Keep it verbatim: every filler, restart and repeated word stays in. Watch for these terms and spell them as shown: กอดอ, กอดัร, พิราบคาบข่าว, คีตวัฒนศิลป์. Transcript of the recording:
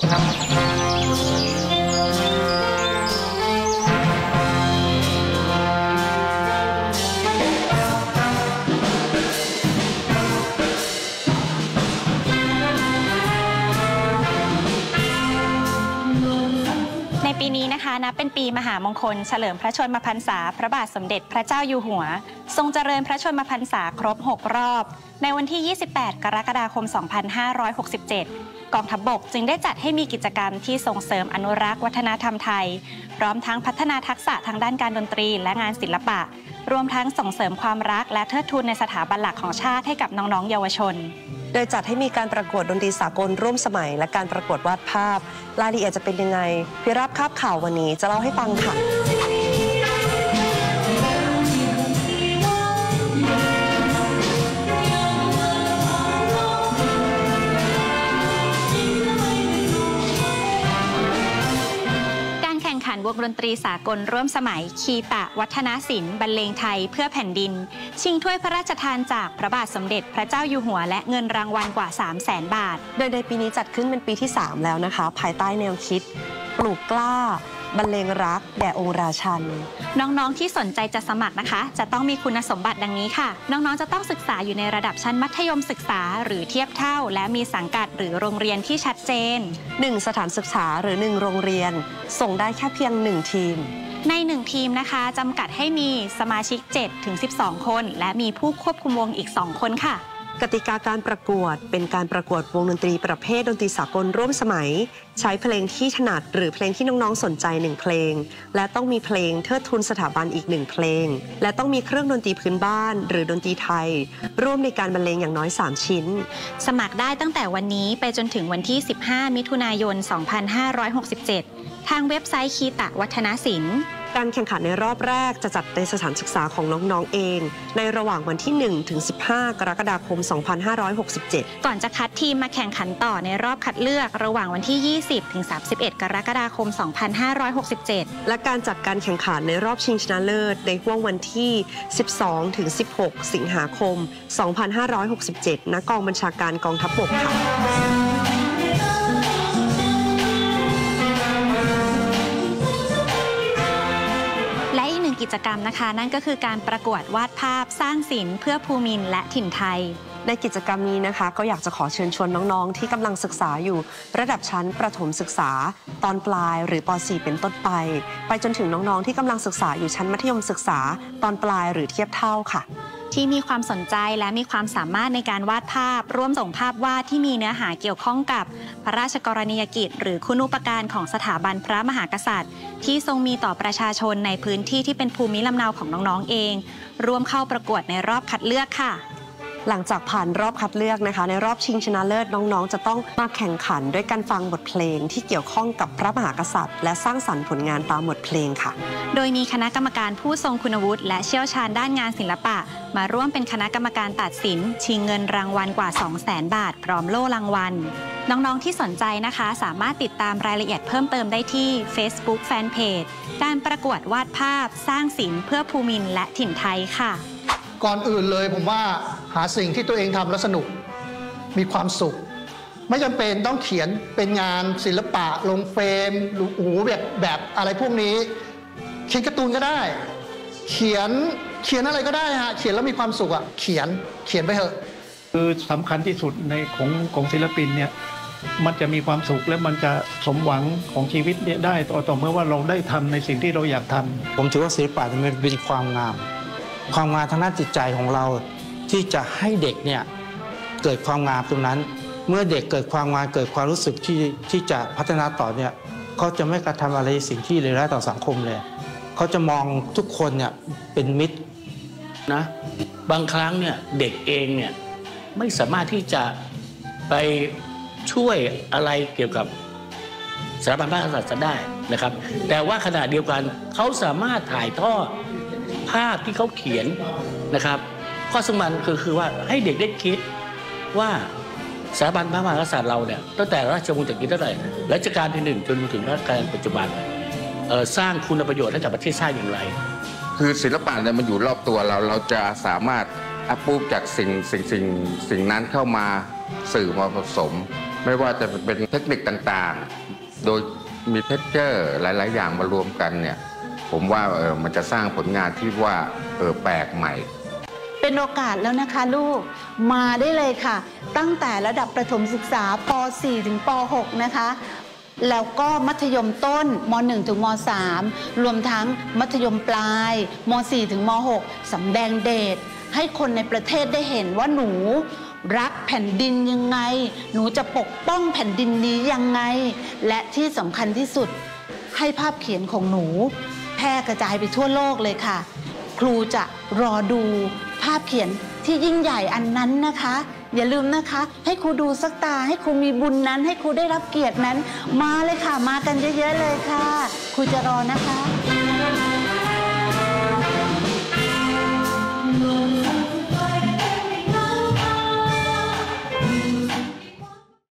ปีนี้นะคะนับเป็นปีมหามงคลเฉลิมพระชนมพรรษาพระบาทสมเด็จพระเจ้าอยู่หัวทรงเจริญพระชนมพรรษาครบหกรอบในวันที่ยี่สิบแปดกรกฎาคมสองพันห้าร้อยหกสิบเจ็ดกองทัพบกจึงได้จัดให้มีกิจกรรมที่ส่งเสริมอนุรักษ์วัฒนธรรมไทยพร้อมทั้งพัฒนาทักษะทางด้านการดนตรีและงานศิลปะรวมทั้งส่งเสริมความรักและเทิดทูนในสถาบันหลักของชาติให้กับน้องๆเยาวชนโดยจัดให้มีการประกวดดนตรีสากลร่วมสมัยและการประกวดวาดภาพรายละเอียดจะเป็นยังไงพิราบคาบข่าววันนี้จะเล่าให้ฟังค่ะวงดนตรีสากลร่วมสมัยคีตะวัฒนศิลป์บรรเลงไทยเพื่อแผ่นดินชิงถ้วยพระราชทานจากพระบาทสมเด็จพระเจ้าอยู่หัวและเงินรางวัลกว่า สามแสน บาทโดยในปีนี้จัดขึ้นเป็นปีที่สามแล้วนะคะภายใต้แนวคิดปลูกกล้าบรรเลงรักแด่องค์ราชันน้องๆที่สนใจจะสมัครนะคะจะต้องมีคุณสมบัติดังนี้ค่ะน้องๆจะต้องศึกษาอยู่ในระดับชั้นมัธยมศึกษาหรือเทียบเท่าและมีสังกัดหรือโรงเรียนที่ชัดเจนหนึ่งสถานศึกษาหรือหนึ่งโรงเรียนส่งได้แค่เพียงหนึ่งทีมในหนึ่งทีมนะคะจำกัดให้มีสมาชิก เจ็ดถึงสิบสอง คนและมีผู้ควบคุมวงอีกสองคนค่ะกติกาการประกวดเป็นการประกวดวงดนตรีประเภทดนตรีสากลร่วมสมัยใช้เพลงที่ถนัดหรือเพลงที่น้องๆสนใจหนึ่งเพลงและต้องมีเพลงเทิดทูนสถาบันอีกหนึ่งเพลงและต้องมีเครื่องดนตรีพื้นบ้านหรือดนตรีไทยร่วมในการบรรเลงอย่างน้อยสามชิ้นสมัครได้ตั้งแต่วันนี้ไปจนถึงวันที่สิบห้ามิถุนายนสองพันห้าร้อยหกสิบเจ็ดทางเว็บไซต์คีตะวัฒนศิลป์การแข่งขันในรอบแรกจะจัดในสถานศึกษาของน้องๆเองในระหว่างวันที่หนึ่งถึงสิบห้ากรกฎาคมสองพันห้าร้อยหกสิบเจ็ดก่อนจะคัดทีมมาแข่งขันต่อในรอบคัดเลือกระหว่างวันที่ยี่สิบถึงสามสิบเอ็ดกรกฎาคมสองพันห้าร้อยหกสิบเจ็ดและการจัดการแข่งขันในรอบชิงชนะเลิศในช่วงวันที่สิบสองถึงสิบหกสิงหาคมสองพันห้าร้อยหกสิบเจ็ดณกองบัญชาการกองทัพบกค่ะกิจกรรมนะคะนั่นก็คือการประกวดวาดภาพสร้างศิลป์เพื่อภูมินและถิ่นไทยในกิจกรรมนี้นะคะก็อยากจะขอเชิญชวนน้องๆที่กำลังศึกษาอยู่ระดับชั้นประถมศึกษาตอนปลายหรือป.สี่ เป็นต้นไปไปจนถึงน้องๆที่กำลังศึกษาอยู่ชั้นมัธยมศึกษาตอนปลายหรือเทียบเท่าค่ะที่มีความสนใจและมีความสามารถในการวาดภาพร่วมส่งภาพวาดที่มีเนื้อหาเกี่ยวข้องกับพระราชกรณียกิจหรือคุณูปการของสถาบันพระมหากษัตริย์ที่ทรงมีต่อประชาชนในพื้นที่ที่เป็นภูมิลำเนาของน้องๆเองร่วมเข้าประกวดในรอบคัดเลือกค่ะหลังจากผ่านรอบคัดเลือกนะคะในรอบชิงชนะเลิศน้องๆจะต้องมาแข่งขันด้วยการฟังบทเพลงที่เกี่ยวข้องกับพระมหากษัตริย์และสร้างสรรค์ผลงานตามบทเพลงค่ะโดยมีคณะกรรมการผู้ทรงคุณวุฒิและเชี่ยวชาญด้านงานศิลปะมาร่วมเป็นคณะกรรมการตัดสินชิงเงินรางวัลกว่า สองแสน บาทพร้อมโล่รางวัลน้องๆที่สนใจนะคะสามารถติดตามรายละเอียดเพิ่มเติมได้ที่ Facebook Fanpage การประกวดวาดภาพสร้างศิลป์เพื่อภูมินและถิ่นไทยค่ะก่อนอื่นเลยผมว่าหาสิ่งที่ตัวเองทำแล้วสนุกมีความสุขไม่จำเป็นต้องเขียนเป็นงานศิลปะลงเฟรมหรือโอ้โหแบบแบบอะไรพวกนี้เขียนการ์ตูนก็ได้เขียนเขียนอะไรก็ได้ฮะเขียนแล้วมีความสุขอ่ะเขียนเขียนไปเถอะคือสำคัญที่สุดในของของศิลปินเนี่ยมันจะมีความสุขและมันจะสมหวังของชีวิตเนี่ยได้ต่อต่อเมื่อว่าเราได้ทำในสิ่งที่เราอยากทำผมถือว่าศิลปะมันเป็นความงามความงามทางด้านจิตใจของเราที่จะให้เด็กเนี่ยเกิดความงามตรงนั้นเมื่อเด็กเกิดความงามเกิดความรู้สึกที่ที่จะพัฒนาต่อเนี่ยเขาจะไม่กระทำอะไรสิ่งที่เลวร้ายต่อสังคมเลยเขาจะมองทุกคนเนี่ยเป็นมิตรนะบางครั้งเนี่ยเด็กเองเนี่ยไม่สามารถที่จะไปช่วยอะไรเกี่ยวกับสถาบันพระมหากษัตริย์ได้นะครับแต่ว่าขณะเดียวกันเขาสามารถถ่ายทอดภาพที่เขาเขียนนะครับข้อสำคัญคือคือว่าให้เด็กได้คิดว่าสถาบันพระมหากษัตริย์เราเนี่ยตั้งแต่ราชวงศ์จักรีตั้งแต่รัชกาลที่หนึ่งจนถึงรัชกาลปัจจุบันสร้างคุณประโยชน์ให้กับประเทศชาติอย่างไรคือศิลปะเนี่ยมันอยู่รอบตัวเราเราจะสามารถอัพรูปจากสิ่งสิ่งสิ่งสิ่งนั้นเข้ามาสื่อมาผสม ไม่ว่าจะเป็นเทคนิคต่างๆโดยมีเท็กเจอร์หลายๆอย่างมารวมกันเนี่ยผมว่าเออมันจะสร้างผลงานที่ว่าเออแปลกใหม่เป็นโอกาสแล้วนะคะลูกมาได้เลยค่ะตั้งแต่ระดับประถมศึกษาป สี่ ถึงป หก นะคะแล้วก็มัธยมต้นม หนึ่ง ถึงม สาม รวมทั้งมัธยมปลายม สี่ ถึงม หก สำแดงเดชให้คนในประเทศได้เห็นว่าหนูรักแผ่นดินยังไงหนูจะปกป้องแผ่นดินนี้ยังไงและที่สำคัญที่สุดให้ภาพเขียนของหนูแพร่กระจายไปทั่วโลกเลยค่ะครูจะรอดูภาพเขียนที่ยิ่งใหญ่อันนั้นนะคะอย่าลืมนะคะให้ครูดูสักตาให้ครูมีบุญนั้นให้ครูได้รับเกียรตินั้นมาเลยค่ะมากันเยอะๆเลยค่ะครูจะรอนะคะ